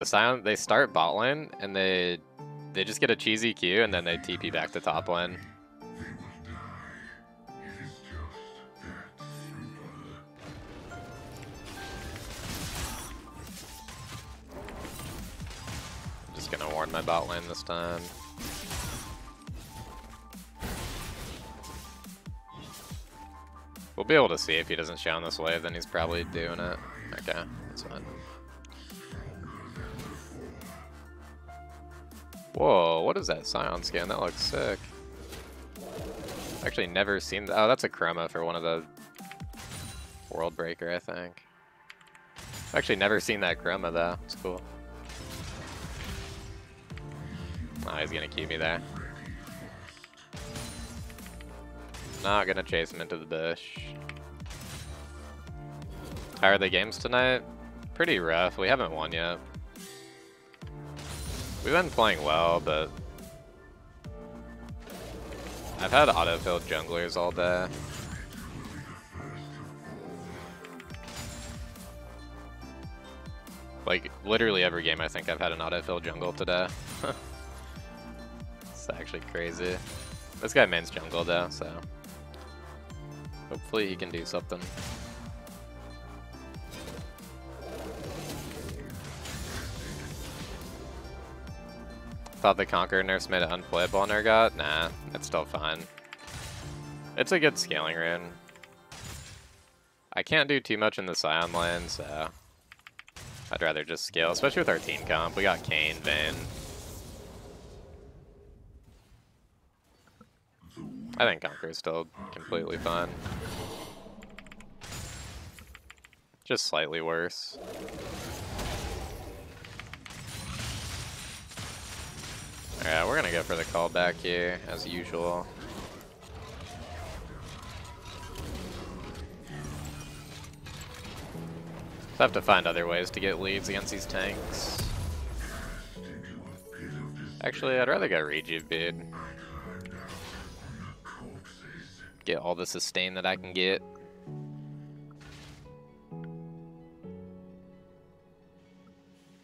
The Sion, they start bot lane, and they just get a cheesy Q, and then they TP back to top lane. I'm just gonna ward my bot lane this time. We'll be able to see if he doesn't show on this wave, then he's probably doing it. Okay, that's fine. Whoa, what is that Sion skin? That looks sick. Actually never seen that. Oh, that's a chroma for one of the World Breaker, I think. Actually never seen that chroma though. It's cool. Oh, he's gonna keep me there. Not gonna chase him into the bush. How are the games tonight? Pretty rough. We haven't won yet. We've been playing well, but I've had autofilled junglers all day. Like literally every game, I think I've had an autofilled jungle today. It's actually crazy. This guy mains jungle though, so. Hopefully he can do something. Thought the Conqueror nerfs made it unplayable on Urgot? Nah, it's still fine. It's a good scaling rune. I can't do too much in the Sion lane, so I'd rather just scale, especially with our team comp. We got Kayn, Vayne. I think Conqueror is still completely fine. Just slightly worse. Alright, we're gonna go for the callback here, as usual. Just have to find other ways to get leads against these tanks. Actually, I'd rather go Rejuvbite. Get all the sustain that I can get.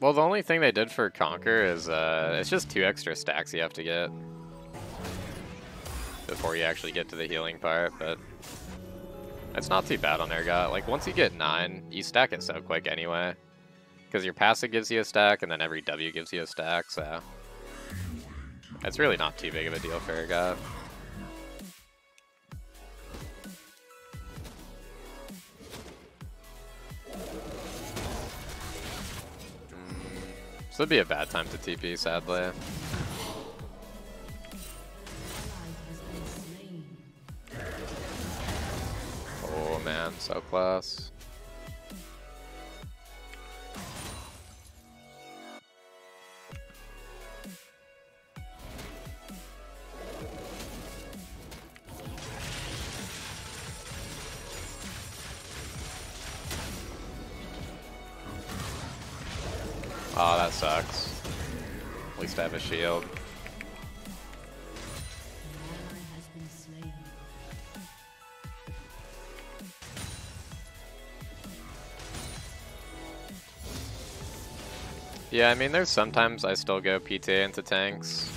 Well, the only thing they did for Conquer is it's just 2 extra stacks you have to get before you actually get to the healing part, but it's not too bad on Urgot. Like, once you get 9, you stack it so quick anyway, because your passive gives you a stack, and then every W gives you a stack, so it's really not too big of a deal for Urgot. This would be a bad time to TP, sadly. Oh man, so close. Oh, that sucks. At least I have a shield. Yeah, I mean, there's sometimes I still go PTA into tanks.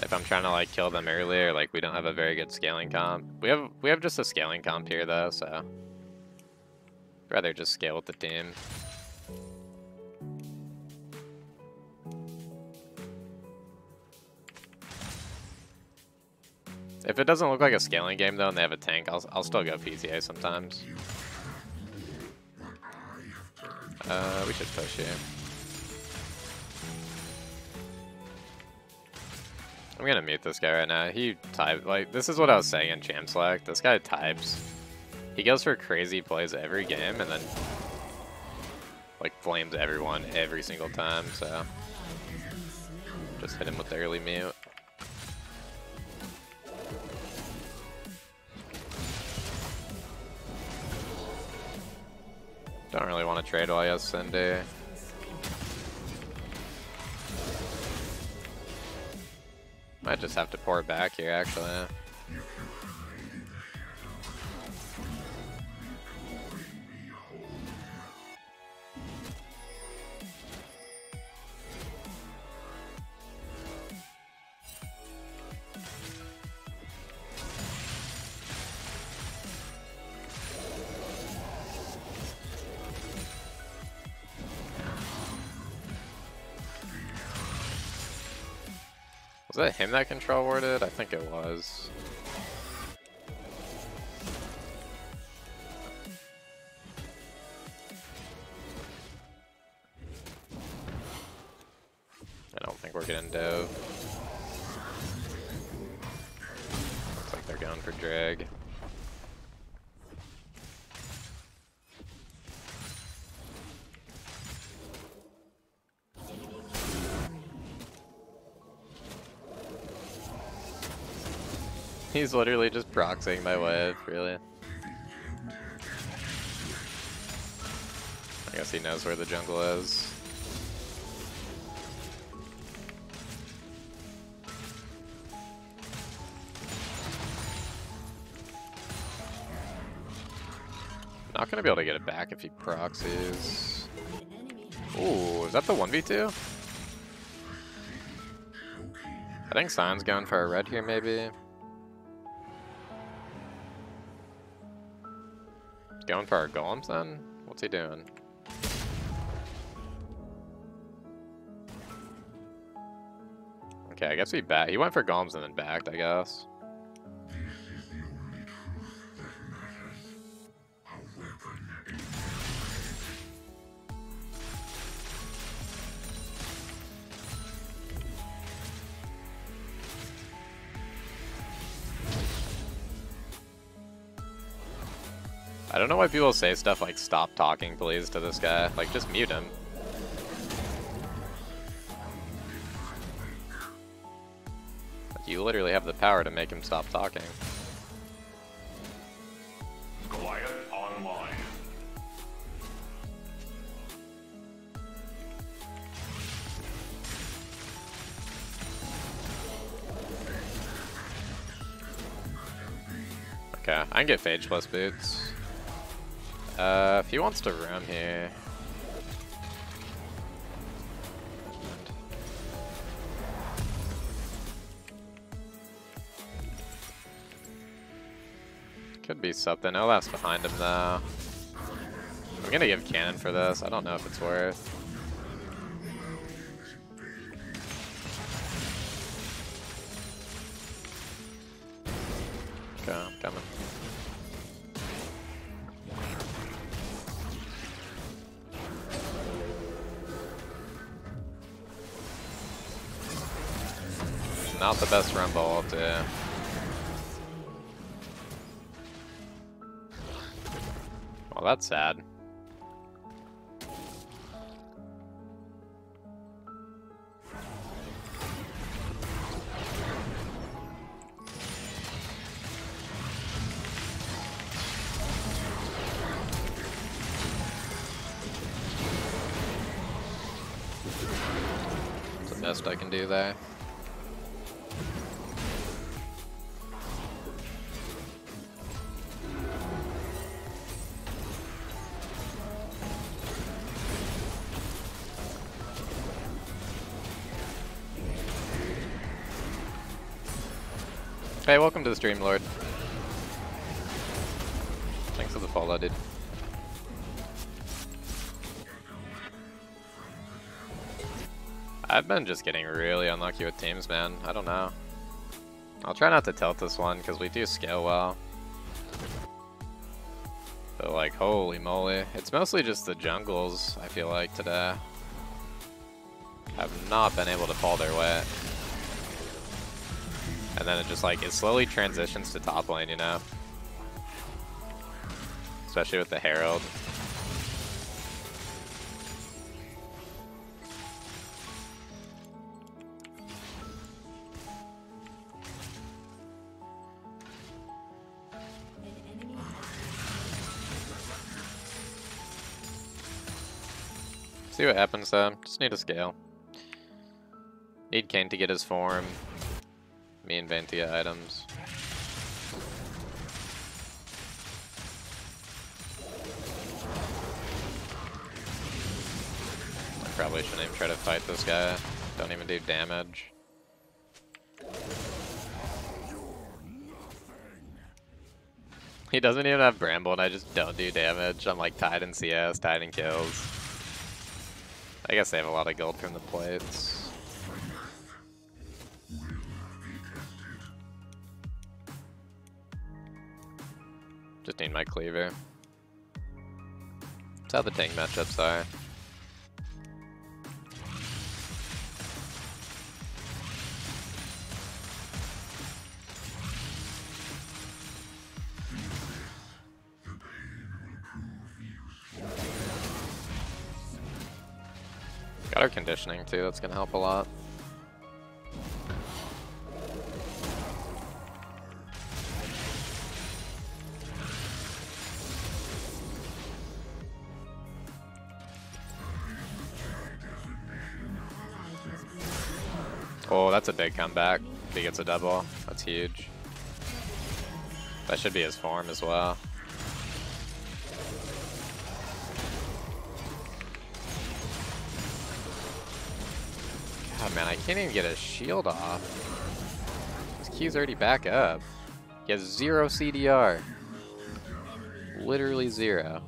If I'm trying to like kill them earlier, like we don't have a very good scaling comp. We have just a scaling comp here though, so I'd rather just scale with the team. If it doesn't look like a scaling game though, and they have a tank, I'll still go PTA sometimes. We should push here. I'm gonna mute this guy right now. He types, like, this is what I was saying in champ Slack. This guy types. He goes for crazy plays every game, and then like flames everyone every single time. So just hit him with the early mute. Don't really want to trade while he has Cindy. Might just have to pour back here, actually. Was that him that control warded? I think it was. I don't think we're getting dove. Looks like they're going for drag. He's literally just proxying my wave, really. I guess he knows where the jungle is. Not gonna be able to get it back if he proxies. Ooh, is that the 1v2? I think Sion's going for a red here, maybe. Going for our golems then? What's he doing? Okay, I guess he backed. He went for golems and then backed, I guess. I don't know why people say stuff like, stop talking please to this guy. Like, just mute him. Like, you literally have the power to make him stop talking. Goliath online. Okay, I can get Phage plus boots. If he wants to roam here. Could be something. Olaf's behind him though. I'm gonna give cannon for this. I don't know if it's worth. Okay, I'm coming. Not the best Rumble, too. Well, that's sad. That's the best I can do there. Hey, welcome to the stream, Lord. Thanks for the follow, dude. I've been just getting really unlucky with teams, man. I don't know. I'll try not to tilt this one, because we do scale well. But, like, holy moly. It's mostly just the jungles, I feel like, today. I've not been able to fall their way. And then it just like, it slowly transitions to top lane, you know? Especially with the Herald. See what happens though, just need to scale. Need Kayn to get his form. Me and Vantia items. I probably shouldn't even try to fight this guy. Don't even do damage. He doesn't even have Bramble and I just don't do damage. I'm like tied in CS, tied in kills. I guess they have a lot of gold from the plates. Just need my Cleaver. That's how the tank matchups are. Got our conditioning too, that's gonna help a lot. Oh, that's a big comeback. He gets a double. That's huge. That should be his form as well. Man, I can't even get his shield off. His Q's already back up. He has 0 CDR. Literally 0.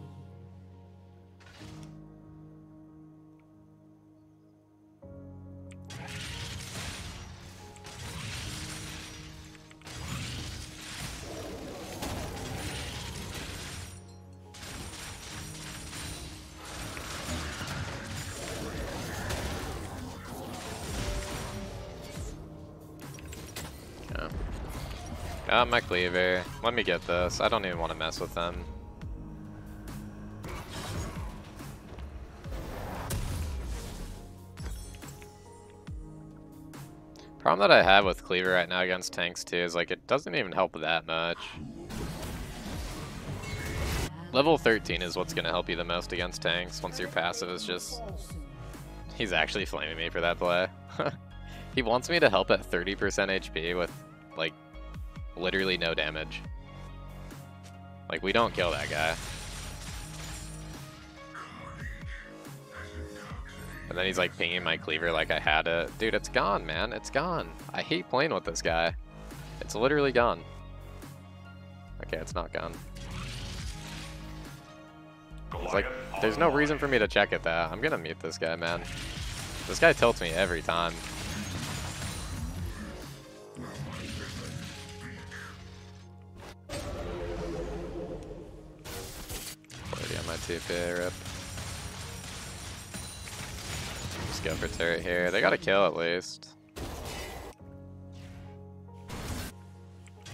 My Cleaver. Let me get this. I don't even want to mess with them. Problem that I have with Cleaver right now against tanks too is like it doesn't even help that much. Level 13 is what's going to help you the most against tanks once your passive is just... He's actually flaming me for that play. He wants me to help at 30% HP with like literally no damage. Like, we don't kill that guy. And then he's like pinging my Cleaver like I had it. Dude, it's gone, man. It's gone. I hate playing with this guy. It's literally gone. Okay, it's not gone. It's like, there's no reason for me to check at that. I'm gonna mute this guy, man. This guy tilts me every time. TPA rip. Just go for turret here. They got a kill at least.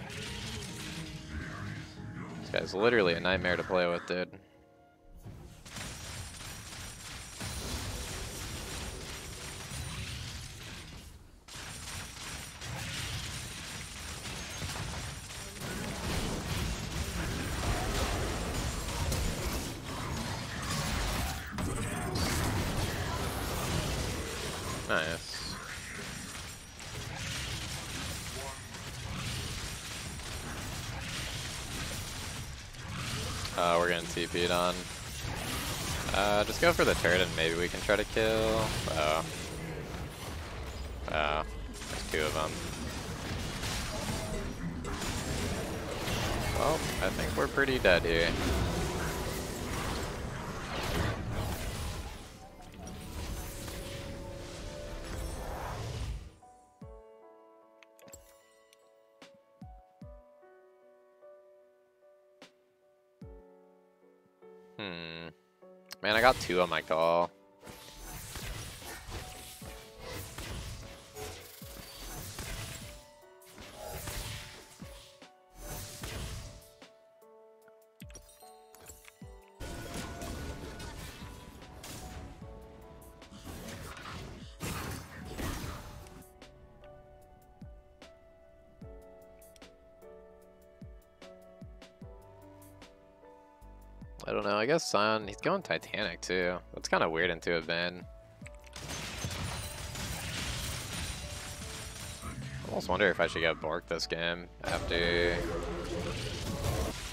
This guy's literally a nightmare to play with, dude. Nice. We're getting TP'd on. Just go for the turret and maybe we can try to kill. Oh. Oh. There's 2 of them. Well, I think we're pretty dead here. Man, I got 2 on my call. I don't know, I guess Sion, he's going Titanic too. That's kind of weird into a Vayne. I almost wonder if I should get Borked this game after...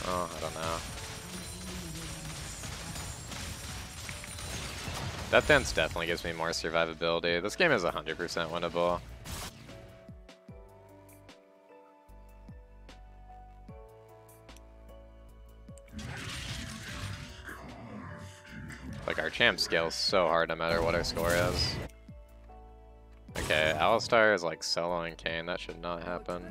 Oh, I don't know. Death Dance definitely gives me more survivability. This game is 100% winnable. Like, our champ scales so hard no matter what our score is. Okay, Alistar is like soloing Kayn. That should not happen.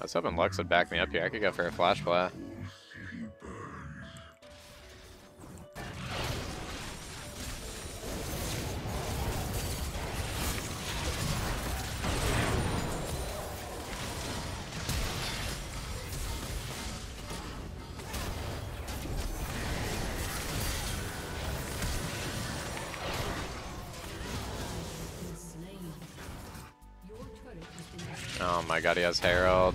I was hoping Lux would back me up here. I could go for a flash blast. Oh my god, he has Herald.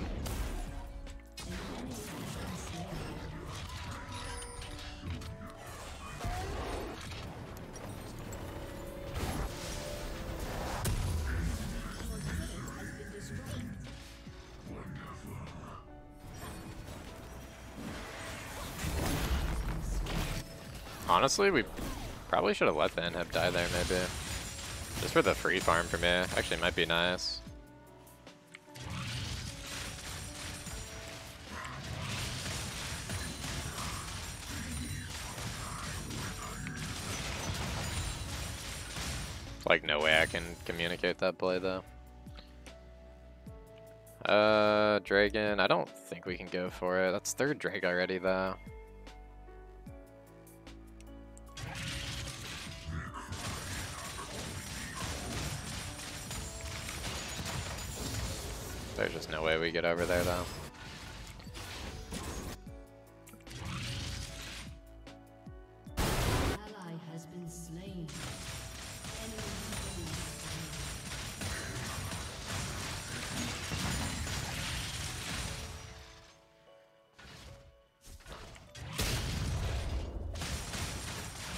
Honestly, we probably should have let the inhib die there, maybe. Just for the free farm for me. Actually, might be nice. Like, no way I can communicate that play, though. Dragon, I don't think we can go for it. That's third Drake already, though. There's just no way we get over there, though.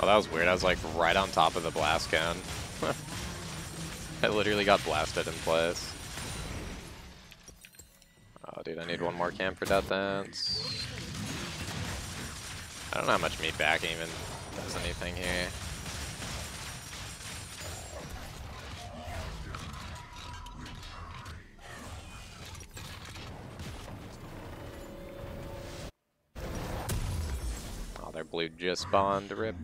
That was weird. I was like right on top of the blast cone. I literally got blasted in place. Oh, dude, I need one more camp for Death Dance. I don't know how much me back even does anything here. Oh, their blue just spawned. Rip.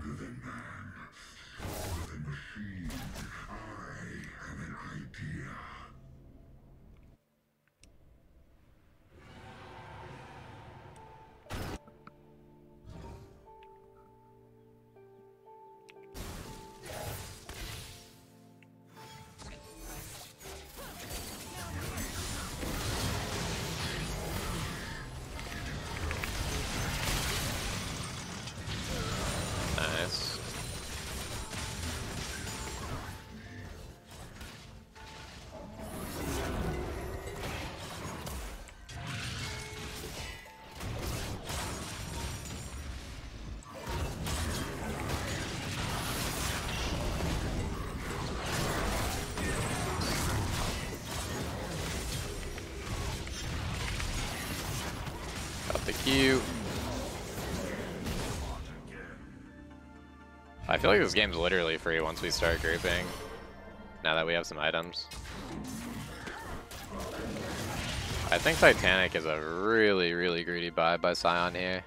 Cute. I feel like this game's literally free once we start grouping. Now that we have some items. I think Titanic is a really, really greedy buy by Sion here.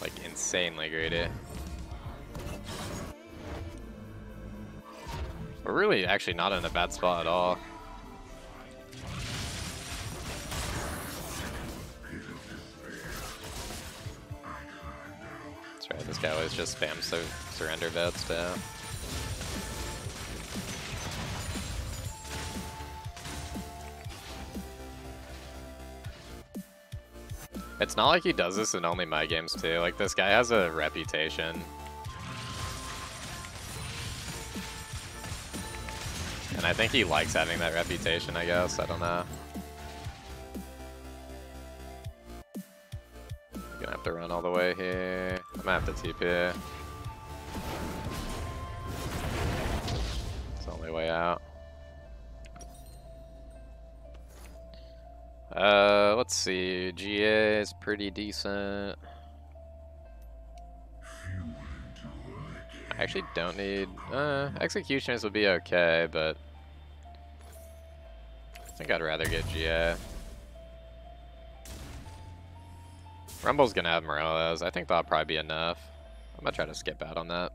Like, insanely greedy. We're really actually not in a bad spot at all. This guy always just spams surrender vets down. It's not like he does this in only my games too. Like, this guy has a reputation. And I think he likes having that reputation, I guess. I don't know. Gonna have to run all the way here. I'm gonna have to TP. It's the only way out. Let's see. GA is pretty decent. I actually don't need. Executioners would be okay, but I think I'd rather get GA. Rumble's gonna have Morales. I think that'll probably be enough. I'm gonna try to skip out on that.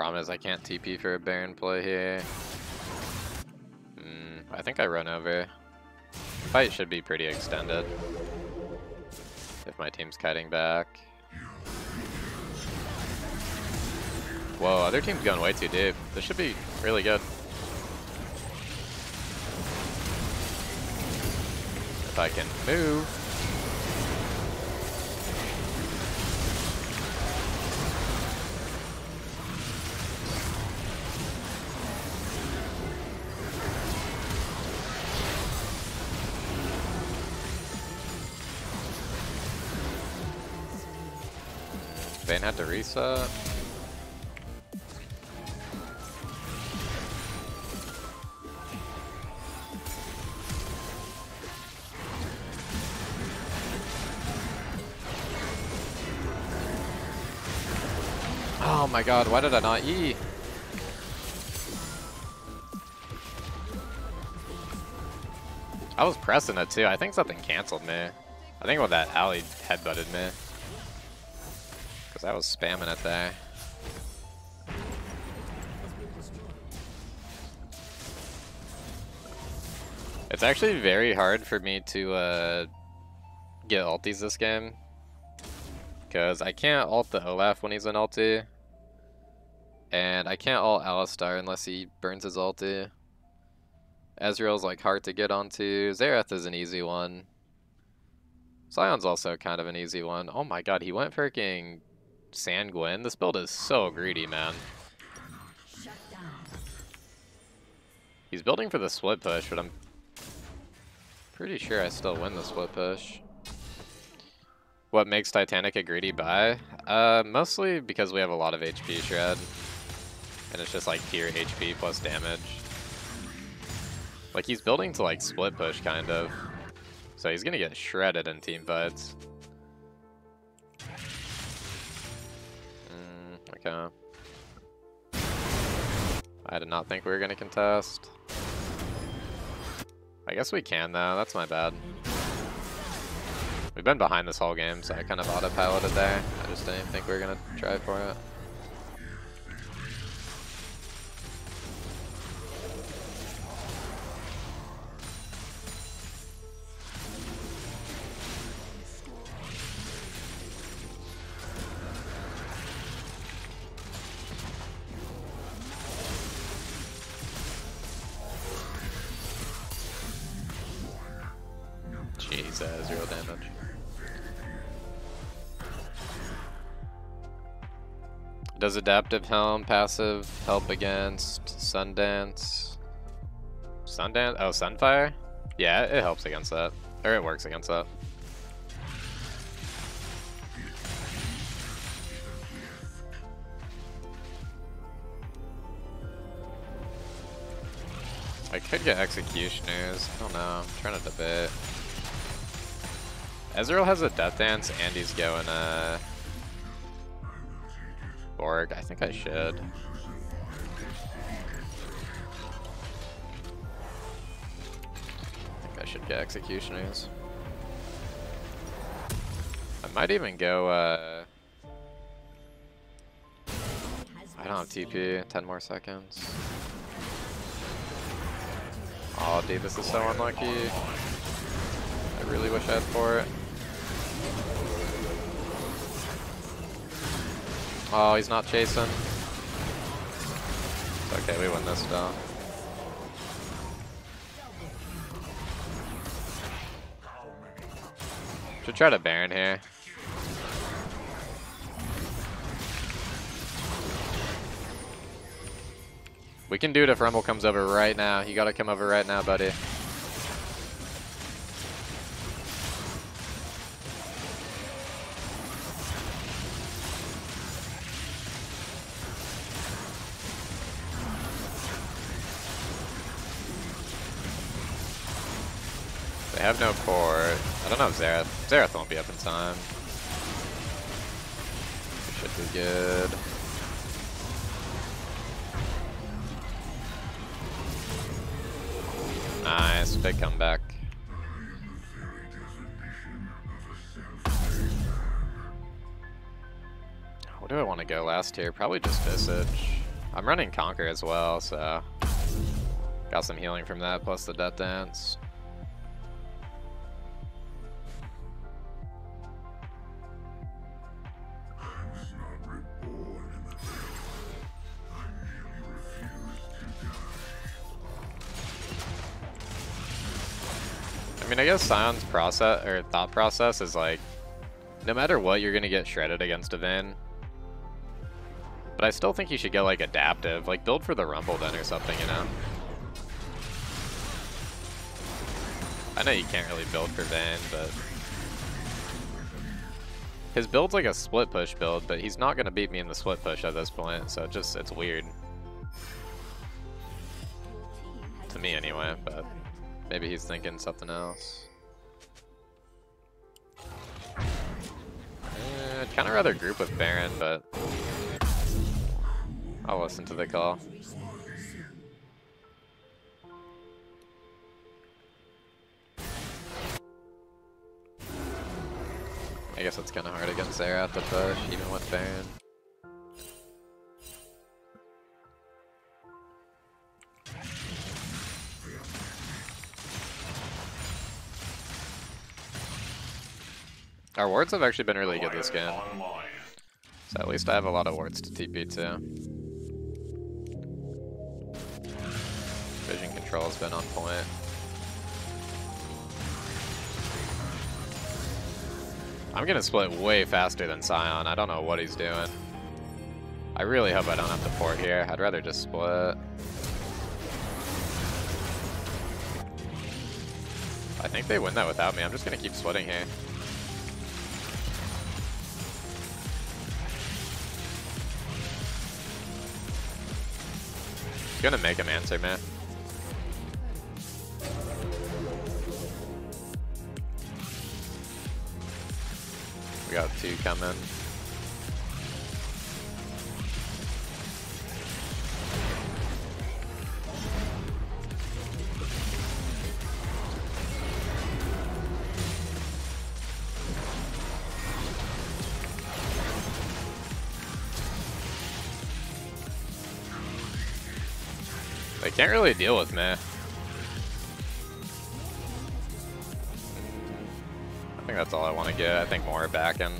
Problem is I can't TP for a Baron play here. I think I run over. Fight should be pretty extended if my team's kiting back. Whoa, other team's going way too deep. This should be really good. If I can move. Vayne had to reset. Oh my god, why did I not E? I was pressing it too. I think something canceled me. I think with that Ally headbutted me. Because I was spamming it there. It's actually very hard for me to get ultis this game. Because I can't ult the Olaf when he's in ulti. And I can't ult Alistar unless he burns his ulti. Ezreal's like hard to get onto. Xerath is an easy one. Sion's also kind of an easy one. Oh my god, he went freaking Sanguine. This build is so greedy, man. He's building for the split push, but I'm pretty sure I still win the split push. What makes Titanic a greedy buy? Mostly because we have a lot of HP shred. And it's just like pure HP plus damage. Like he's building to like split push kind of. So he's gonna get shredded in teamfights. Okay. I did not think we were gonna contest. I guess we can though, that's my bad. We've been behind this whole game, so I kind of autopiloted there. I just didn't think we were gonna try for it. Jesus, zero damage. Does Adaptive Helm passive help against Sundance? Sundance? Oh, Sunfire? Yeah, it helps against that. Or it works against that. I could get executioners. I don't know. I'm trying to debate. Ezreal has a Death Dance and he's going Borg. I think I should. I think I should get executioners. I might even go I don't have TP, 10 more seconds. Oh dude, this is so unlucky. I really wish I had for it. Oh, he's not chasing. It's okay, we win this though. Should try to Baron here. We can do it if Rumble comes over right now. You gotta come over right now, buddy. They have no core. I don't know if Xerath. Xerath won't be up in time. Should be good. Nice, big comeback. What do I want to go last here? Probably just Visage. I'm running Conqueror as well, so got some healing from that, plus the Death Dance. I mean, I guess Sion's process or thought process is like, no matter what, you're gonna get shredded against a Vayne. But I still think you should get like adaptive, like build for the Rumble then or something, you know. I know you can't really build for Vayne, but his build's like a split push build, but he's not gonna beat me in the split push at this point, so it's weird to me anyway. But maybe he's thinking something else. I'd kind of rather group with Baron, but I'll listen to the call. I guess it's kind of hard against Xerath to push, even with Baron. Our wards have actually been really good this game, so at least I have a lot of wards to TP too. Vision control has been on point. I'm gonna split way faster than Sion. I don't know what he's doing. I really hope I don't have to port here. I'd rather just split. I think they win that without me. I'm just gonna keep splitting here. Gonna make him answer, man. We got two coming. They can't really deal with me. I think that's all I want to get. I think more backing.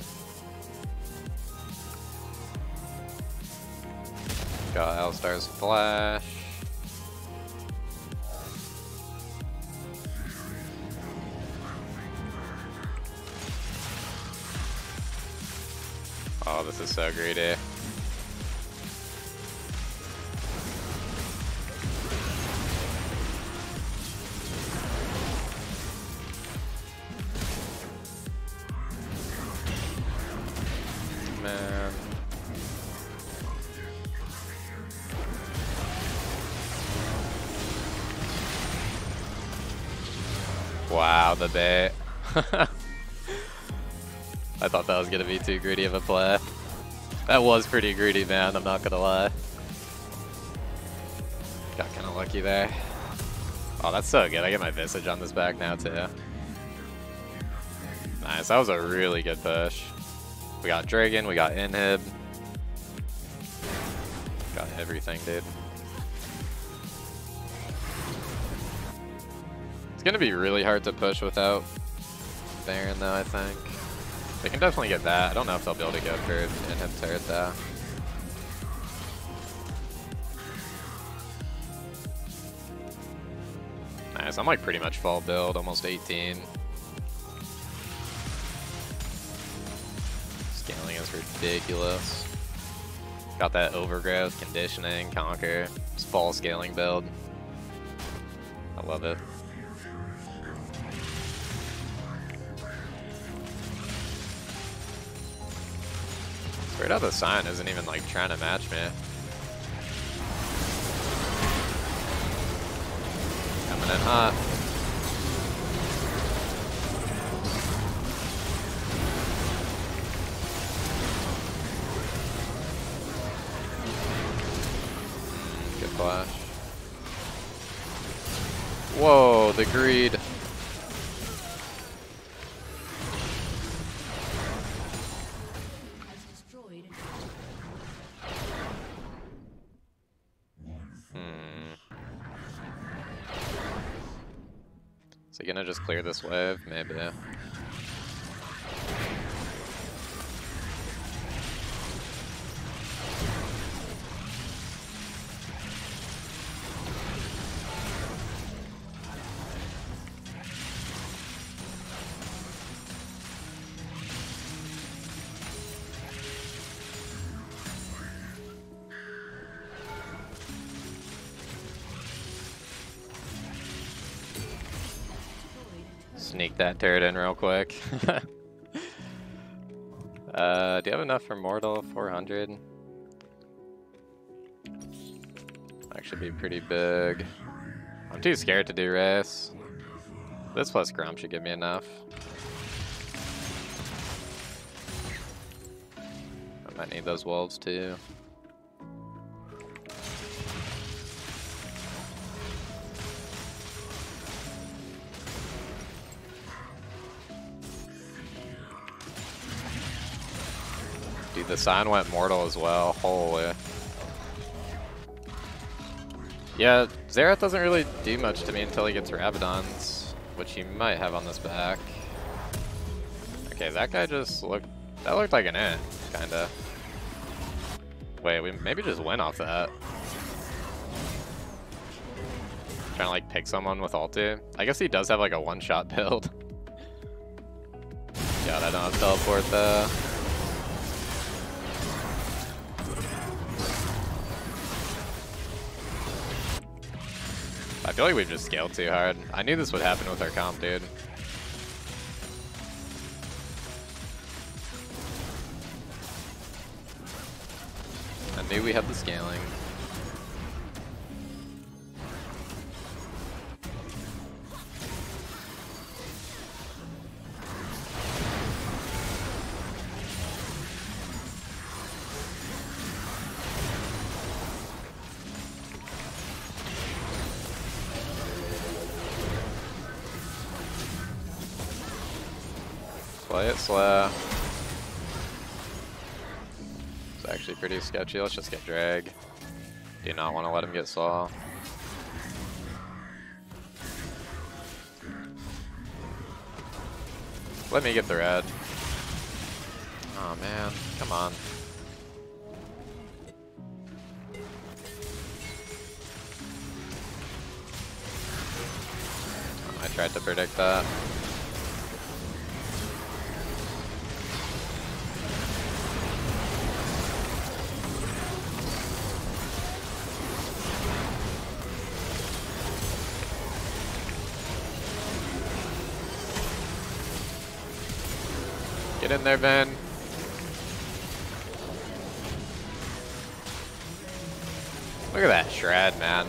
Got Alistar's flash. Oh, this is so greedy. Wow, the bait. I thought that was going to be too greedy of a play. That was pretty greedy, man, I'm not going to lie. Got kind of lucky there. Oh, that's so good. I get my Visage on this back now, too. Nice, that was a really good push. We got Dragon, we got Inhib. Got everything, dude. It's gonna be really hard to push without Baron though, I think. They can definitely get that. I don't know if they'll be able to go for Inhib turret though. Nice, I'm like pretty much full build, almost 18. Scaling is ridiculous. Got that overgrowth, conditioning, conquer. It's full scaling build. I love it. Weird how the Sion isn't even like trying to match me. Coming in hot. Good flash. Whoa, the greed. Is he gonna just clear this wave? Maybe. Sneak that turret in real quick. Do you have enough for Mortal? 400? That should be pretty big. I'm too scared to do race. This plus Grump should give me enough. I might need those wolves too. Dude, the sign went mortal as well. Holy. Yeah, Xerath doesn't really do much to me until he gets Rabadon's, which he might have on this back. Okay, that guy just looked... That looked like an int, kinda. Wait, we maybe just went off that. Trying to, like, pick someone with ulti. I guess he does have, like, a one-shot build. God, I don't have teleport, though. I feel like we've just scaled too hard. I knew this would happen with our comp, dude. I knew we had the scaling. Play it slow. It's actually pretty sketchy. Let's just get drag. Do not want to let him get saw. Let me get the red. Oh man, come on. I tried to predict that. Get in there, Vayne. Look at that shred, man.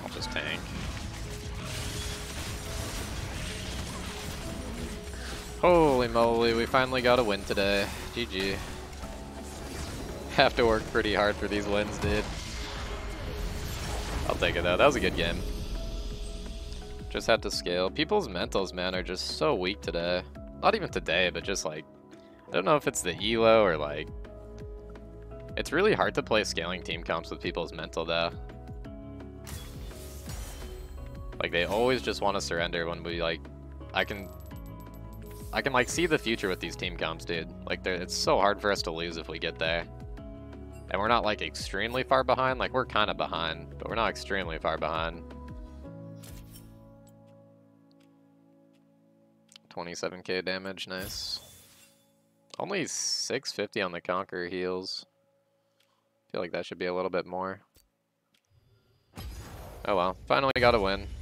I'll just tank. Holy moly, we finally got a win today. GG. Have to work pretty hard for these wins, dude. I'll take it though, that was a good game. Just had to scale. People's mentals, man, are just so weak today. Not even today, but just like, I don't know if it's the elo or like, it's really hard to play scaling team comps with people's mental though. Like they always just want to surrender when we like, I can like see the future with these team comps, dude. Like it's so hard for us to lose if we get there. And we're not like extremely far behind, like we're kind of behind, but we're not extremely far behind. 27k damage, nice. Only 650 on the Conqueror heals. I feel like that should be a little bit more. Oh well, finally got a win.